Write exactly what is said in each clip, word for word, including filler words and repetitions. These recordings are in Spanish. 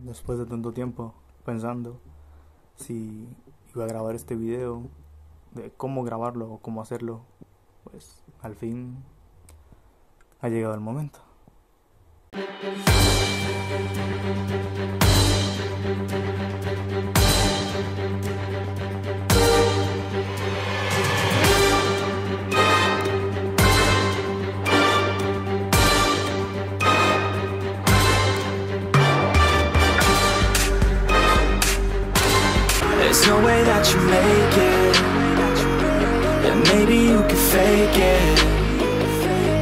Después de tanto tiempo pensando si iba a grabar este video, de cómo grabarlo o cómo hacerlo, pues al fin ha llegado el momento. No way that you make it, and maybe you can fake it,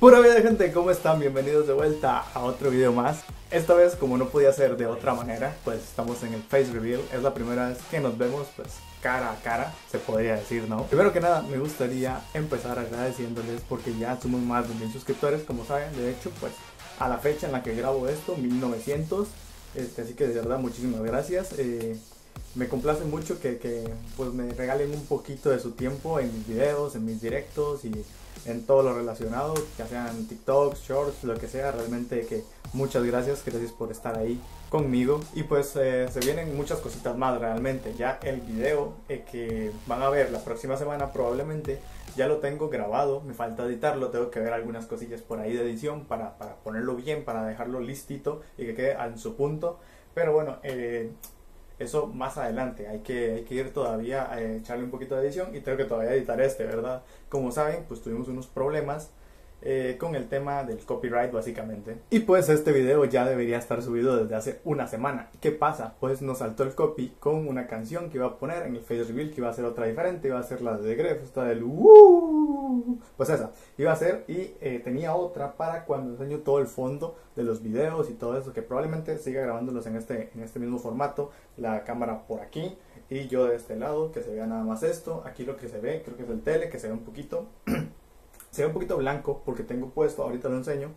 Pura vida, gente, ¿cómo están? Bienvenidos de vuelta a otro video más. Esta vez, como no podía ser de otra manera, pues estamos en el face reveal. Es la primera vez que nos vemos, pues, cara a cara, se podría decir, ¿no? Primero que nada, me gustaría empezar agradeciéndoles porque ya somos más de mil suscriptores, como saben. De hecho, pues, a la fecha en la que grabo esto, mil novecientos, este, así que de verdad, muchísimas gracias. Eh, me complace mucho que, que, pues, me regalen un poquito de su tiempo en mis videos, en mis directos y en todo lo relacionado, ya sean TikTok, Shorts, lo que sea. Realmente que muchas gracias, gracias por estar ahí conmigo. Y pues eh, se vienen muchas cositas más realmente. Ya el video eh, que van a ver la próxima semana probablemente ya lo tengo grabado, me falta editarlo, tengo que ver algunas cosillas por ahí de edición para, para ponerlo bien, para dejarlo listito y que quede en su punto. Pero bueno, eh... eso más adelante, hay que, hay que ir todavía a echarle un poquito de edición y tengo que todavía editar este, ¿verdad? Como saben, pues tuvimos unos problemas eh, con el tema del copyright básicamente. Y pues este video ya debería estar subido desde hace una semana. ¿Qué pasa? Pues nos saltó el copy con una canción que iba a poner en el face reveal, que iba a ser otra diferente, iba a ser la de Gref, esta del uh, pues esa, iba a ser, y eh, tenía otra para cuando enseño todo el fondo de los videos y todo eso, que probablemente siga grabándolos en este, en este mismo formato, la cámara por aquí y yo de este lado, que se vea nada más esto. Aquí lo que se ve, creo que es el tele, que se ve un poquito, se ve un poquito blanco porque tengo puesto, ahorita lo enseño,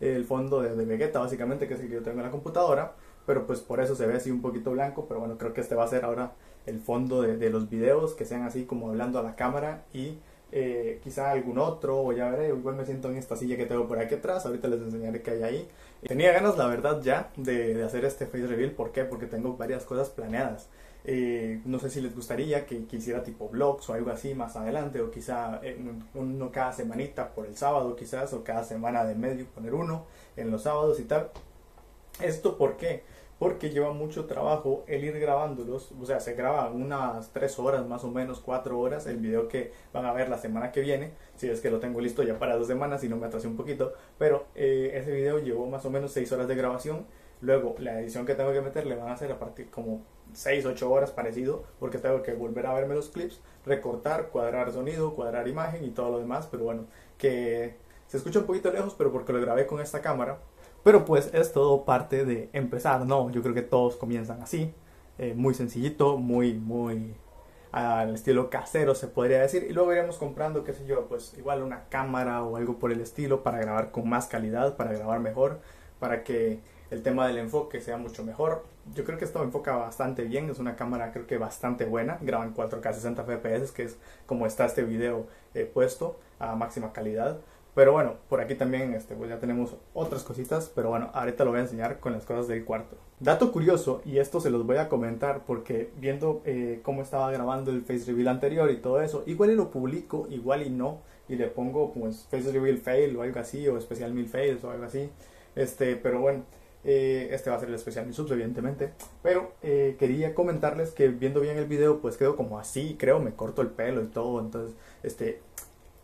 el fondo de, de Vegeta básicamente, que es el que yo tengo en la computadora, pero pues por eso se ve así un poquito blanco. Pero bueno, creo que este va a ser ahora el fondo de, de los videos, que sean así como hablando a la cámara y... Eh, quizá algún otro, o ya veré. Igual me siento en esta silla que tengo por aquí atrás, ahorita les enseñaré qué hay ahí. Tenía ganas, la verdad, ya de, de hacer este face reveal. ¿Por qué? Porque tengo varias cosas planeadas. eh, No sé si les gustaría que, que hiciera tipo vlogs o algo así más adelante, o quizá eh, uno cada semanita por el sábado quizás, o cada semana de medio poner uno en los sábados y tal. ¿Esto por qué? Porque lleva mucho trabajo el ir grabándolos. O sea, se graba unas tres horas más o menos, cuatro horas, el video que van a ver la semana que viene, si es que lo tengo listo ya para dos semanas y no me atrasé un poquito. Pero eh, ese video llevó más o menos seis horas de grabación. Luego la edición que tengo que meter le van a hacer a partir como seis, ocho horas parecido, porque tengo que volver a verme los clips, recortar, cuadrar sonido, cuadrar imagen y todo lo demás. Pero bueno, que se escucha un poquito lejos, pero porque lo grabé con esta cámara. Pero pues es todo parte de empezar, ¿no? Yo creo que todos comienzan así, eh, muy sencillito, muy, muy al estilo casero se podría decir. Y luego iremos comprando, qué sé yo, pues igual una cámara o algo por el estilo para grabar con más calidad, para grabar mejor, para que el tema del enfoque sea mucho mejor. Yo creo que esto enfoca bastante bien, es una cámara creo que bastante buena, graba en cuatro K sesenta F P S, que es como está este video eh, puesto a máxima calidad. Pero bueno, por aquí también este, pues ya tenemos otras cositas, pero bueno, ahorita lo voy a enseñar con las cosas del cuarto. Dato curioso, y esto se los voy a comentar porque viendo eh, cómo estaba grabando el face reveal anterior y todo eso, igual y lo publico, igual y no, y le pongo pues face reveal fail o algo así, o especial mil fails o algo así, este, pero bueno, eh, este va a ser el especial mil subs evidentemente. Pero eh, quería comentarles que viendo bien el video, pues quedó como así, creo, me corto el pelo y todo, entonces, este...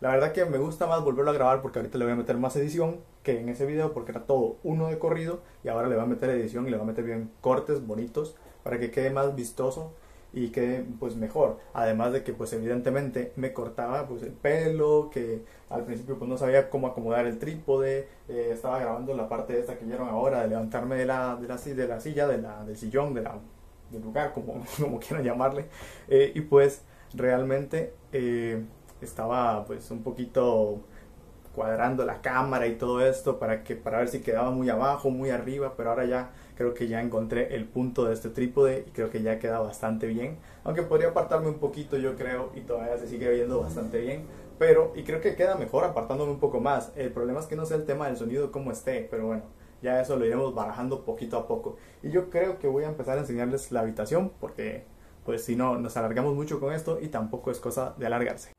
la verdad que me gusta más volverlo a grabar porque ahorita le voy a meter más edición que en ese video, porque era todo uno de corrido, y ahora le voy a meter edición y le voy a meter bien cortes bonitos para que quede más vistoso. y quedé pues mejor, además de que pues evidentemente me cortaba pues el pelo, que al principio pues no sabía cómo acomodar el trípode, eh, estaba grabando la parte esta que vieron ahora de levantarme de la, de la, de la silla, de la, del sillón, de la, del lugar, como, como quieran llamarle, eh, y pues realmente eh, estaba pues un poquito cuadrando la cámara y todo esto para, que, para ver si quedaba muy abajo, muy arriba, pero ahora ya creo que ya encontré el punto de este trípode y creo que ya queda bastante bien, aunque podría apartarme un poquito yo creo y todavía se sigue viendo bastante bien, pero y creo que queda mejor apartándome un poco más. El problema es que no sé el tema del sonido como esté, pero bueno, ya eso lo iremos barajando poquito a poco, y yo creo que voy a empezar a enseñarles la habitación porque pues si no nos alargamos mucho con esto y tampoco es cosa de alargarse.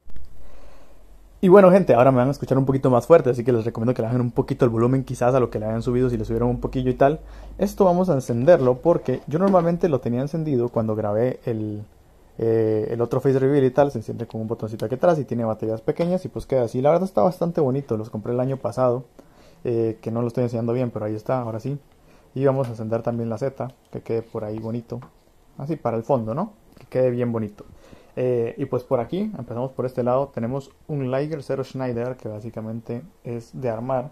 Y bueno gente, ahora me van a escuchar un poquito más fuerte, así que les recomiendo que le bajen un poquito el volumen quizás a lo que le habían subido si le subieron un poquillo y tal. Esto vamos a encenderlo porque yo normalmente lo tenía encendido cuando grabé el, eh, el otro face reveal y tal. Se enciende con un botoncito aquí atrás y tiene baterías pequeñas y pues queda así. La verdad está bastante bonito, los compré el año pasado, eh, que no lo estoy enseñando bien, pero ahí está, ahora sí. Y vamos a encender también la Z, que quede por ahí bonito, así para el fondo, ¿no? Que quede bien bonito. Eh, y pues por aquí, empezamos por este lado, tenemos un Liger Zero Schneider que básicamente es de armar.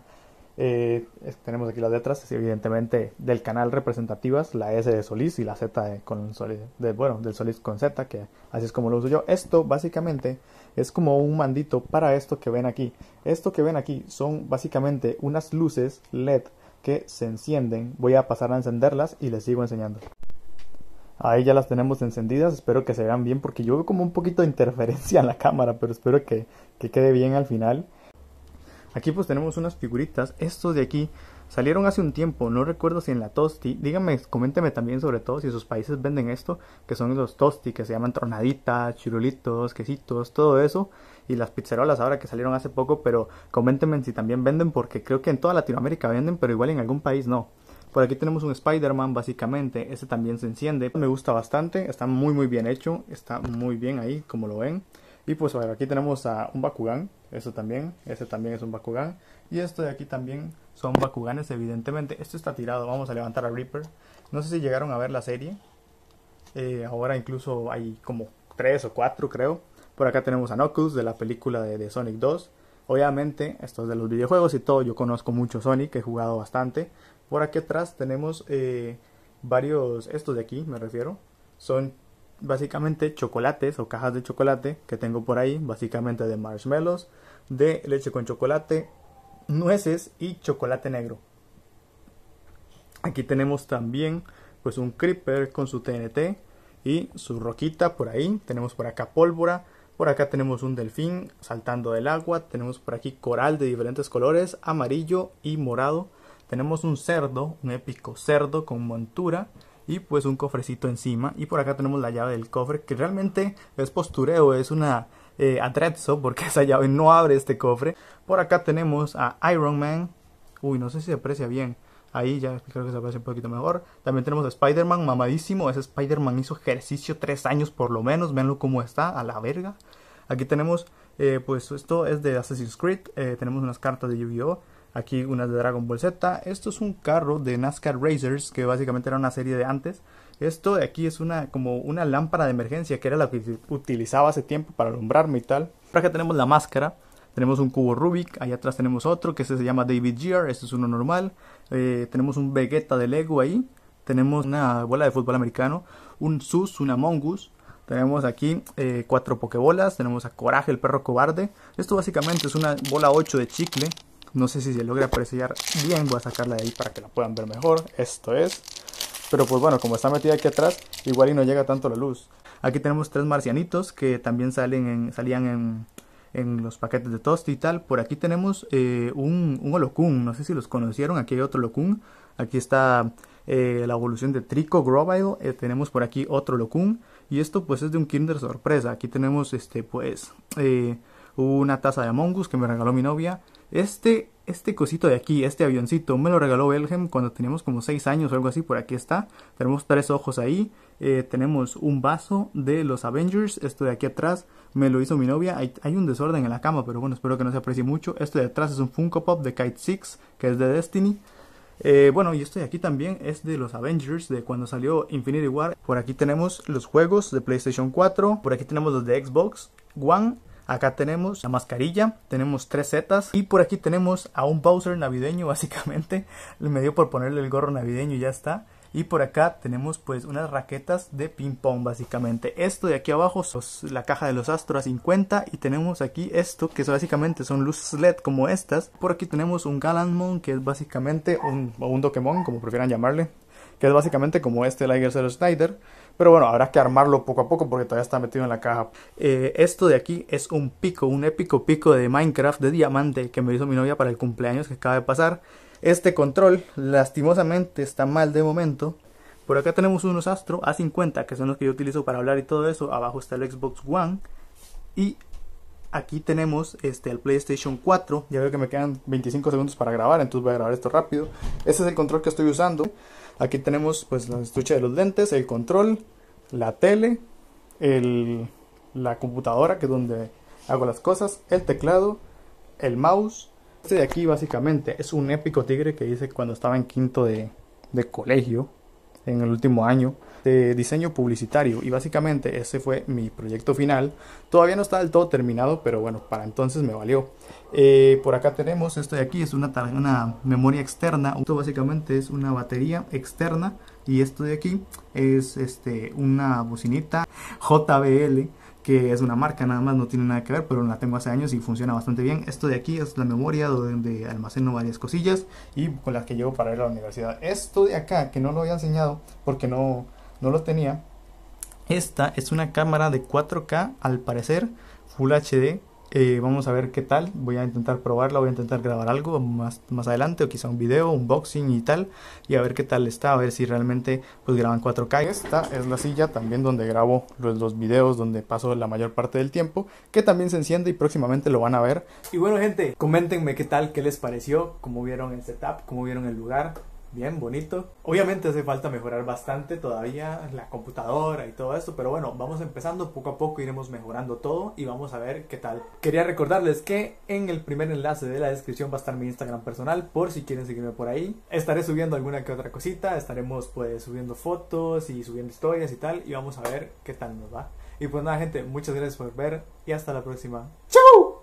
eh, es, Tenemos aquí las letras, evidentemente del canal representativas, la S de Solís y la Z de, con Solís, de, bueno, del Solís con Z, que así es como lo uso yo. Esto básicamente es como un mandito para esto que ven aquí. Esto que ven aquí son básicamente unas luces L E D que se encienden. Voy a pasar a encenderlas y les sigo enseñando. Ahí ya las tenemos encendidas, espero que se vean bien porque yo veo como un poquito de interferencia en la cámara, pero espero que, que quede bien al final. Aquí pues tenemos unas figuritas, estos de aquí salieron hace un tiempo, no recuerdo si en la Tosti, díganme, coméntenme también sobre todo si en sus países venden esto, que son los Tosti, que se llaman tronaditas, chirulitos, quesitos, todo eso, y las pizzerolas ahora que salieron hace poco, pero coméntenme si también venden porque creo que en toda Latinoamérica venden, pero igual en algún país no. Por aquí tenemos un Spider-Man básicamente, este también se enciende, me gusta bastante, está muy muy bien hecho, está muy bien ahí como lo ven. Y pues bueno, aquí tenemos a un Bakugan, eso también, este también es un Bakugan. Y esto de aquí también son Bakuganes evidentemente, esto está tirado, vamos a levantar a Reaper. No sé si llegaron a ver la serie, eh, ahora incluso hay como tres o cuatro creo. Por acá tenemos a Knuckles de la película de, de Sonic dos. Obviamente, esto es de los videojuegos y todo, yo conozco mucho Sonic, he jugado bastante. Por aquí atrás tenemos eh, varios, estos de aquí me refiero, son básicamente chocolates o cajas de chocolate que tengo por ahí, básicamente de marshmallows, de leche con chocolate, nueces y chocolate negro. Aquí tenemos también pues un Creeper con su T N T y su roquita por ahí, tenemos por acá pólvora. Por acá tenemos un delfín saltando del agua, tenemos por aquí coral de diferentes colores, amarillo y morado. Tenemos un cerdo, un épico cerdo con montura y pues un cofrecito encima. Y por acá tenemos la llave del cofre que realmente es postureo, es una eh, atrezzo porque esa llave no abre este cofre. Por acá tenemos a Iron Man, uy no sé si se aprecia bien. Ahí ya creo que se aprecia un poquito mejor. También tenemos a Spider-Man, mamadísimo. Ese Spider-Man hizo ejercicio tres años por lo menos. Véanlo cómo está, a la verga. Aquí tenemos, eh, pues esto es de Assassin's Creed. eh, Tenemos unas cartas de Yu-Gi-Oh. Aquí unas de Dragon Ball Z. Esto es un carro de Nascar Racers, que básicamente era una serie de antes. Esto de aquí es una como una lámpara de emergencia, que era la que utilizaba hace tiempo para alumbrarme y tal. Por acá tenemos la máscara. Tenemos un cubo Rubik, ahí atrás tenemos otro que este se llama David Gear, este es uno normal. Eh, tenemos un Vegeta de Lego ahí. Tenemos una bola de fútbol americano, un Sus, un Among Us. Tenemos aquí eh, cuatro Pokébolas, tenemos a Coraje, el perro cobarde. Esto básicamente es una bola ocho de chicle. No sé si se logra apreciar bien, voy a sacarla de ahí para que la puedan ver mejor. Esto es. Pero pues bueno, como está metida aquí atrás, igual y no llega tanto la luz. Aquí tenemos tres marcianitos que también salen en, salían en... en los paquetes de toast y tal. Por aquí tenemos eh, un, un Holocun, no sé si los conocieron, aquí hay otro Holocun. Aquí está eh, la evolución de Trico Grubile. eh, Tenemos por aquí otro Holocun. Y esto pues es de un Kinder sorpresa. Aquí tenemos este pues eh, una taza de Among Us que me regaló mi novia. Este, este cosito de aquí, este avioncito, me lo regaló Belgen cuando teníamos como seis años o algo así. Por aquí está, tenemos tres ojos ahí. eh, Tenemos un vaso de los Avengers. Esto de aquí atrás me lo hizo mi novia. Hay, hay un desorden en la cama, pero bueno, espero que no se aprecie mucho. Esto de atrás es un Funko Pop de Kite seis, que es de Destiny. Eh, bueno, y esto de aquí también es de los Avengers, de cuando salió Infinity War. Por aquí tenemos los juegos de PlayStation cuatro, por aquí tenemos los de Xbox One. Acá tenemos la mascarilla, tenemos tres setas y por aquí tenemos a un Bowser navideño básicamente. Me dio por ponerle el gorro navideño y ya está. Y por acá tenemos pues unas raquetas de ping pong básicamente. Esto de aquí abajo es la caja de los Astro A cincuenta y tenemos aquí esto que básicamente son luces L E D como estas. Por aquí tenemos un Galanmon que es básicamente un, o un Dokemon como prefieran llamarle. Que es básicamente como este Liger Zero Schneider. Pero bueno, habrá que armarlo poco a poco porque todavía está metido en la caja. Eh, esto de aquí es un pico, un épico pico de Minecraft de diamante que me hizo mi novia para el cumpleaños que acaba de pasar. Este control lastimosamente está mal de momento. Por acá tenemos unos Astro A cincuenta que son los que yo utilizo para hablar y todo eso. Abajo está el Xbox One. Y aquí tenemos este, el PlayStation cuatro. Ya veo que me quedan veinticinco segundos para grabar, entonces voy a grabar esto rápido. Este es el control que estoy usando. Aquí tenemos pues la estuche de los lentes, el control, la tele, el, la computadora que es donde hago las cosas, el teclado, el mouse. Este de aquí básicamente es un épico tigre que hice cuando estaba en quinto de, de colegio, en el último año, de diseño publicitario. Y básicamente ese fue mi proyecto final. Todavía no está del todo terminado, pero bueno, para entonces me valió. Eh, por acá tenemos esto de aquí, es una, una memoria externa. Esto básicamente es una batería externa. Y esto de aquí es este, una bocinita J B L, que es una marca nada más, no tiene nada que ver, pero la tengo hace años y funciona bastante bien. Esto de aquí es la memoria donde almaceno varias cosillas y con las que llevo para ir a la universidad. Esto de acá, que no lo había enseñado porque no, no lo tenía. Esta es una cámara de cuatro K, al parecer, Full H D. Eh, vamos a ver qué tal, voy a intentar probarla, voy a intentar grabar algo más, más adelante o quizá un video, un unboxing y tal, y a ver qué tal está, a ver si realmente pues graban cuatro K. Esta es la silla también donde grabo los, los videos, donde paso la mayor parte del tiempo, que también se enciende y próximamente lo van a ver. Y bueno gente, coméntenme qué tal, qué les pareció, cómo vieron el setup, cómo vieron el lugar. Bien, bonito. Obviamente hace falta mejorar bastante todavía la computadora y todo esto, pero bueno, vamos empezando poco a poco, iremos mejorando todo y vamos a ver qué tal. Quería recordarles que en el primer enlace de la descripción va a estar mi Instagram personal, por si quieren seguirme por ahí. Estaré subiendo alguna que otra cosita, estaremos pues subiendo fotos y subiendo historias y tal, y vamos a ver qué tal nos va. Y pues nada gente, muchas gracias por ver y hasta la próxima. ¡Chau!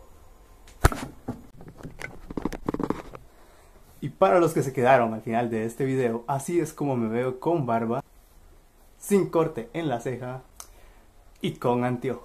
Y para los que se quedaron al final de este video, así es como me veo con barba, sin corte en la ceja y con anteojos.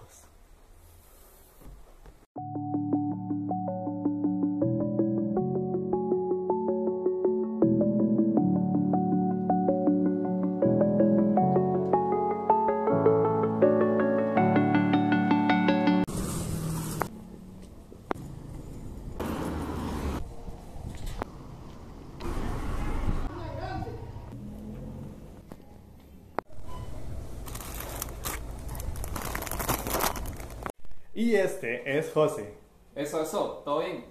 Y este es José. Eso, eso, todo bien.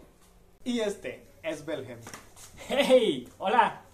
Y este es Belgen. ¡Hey! ¡Hola!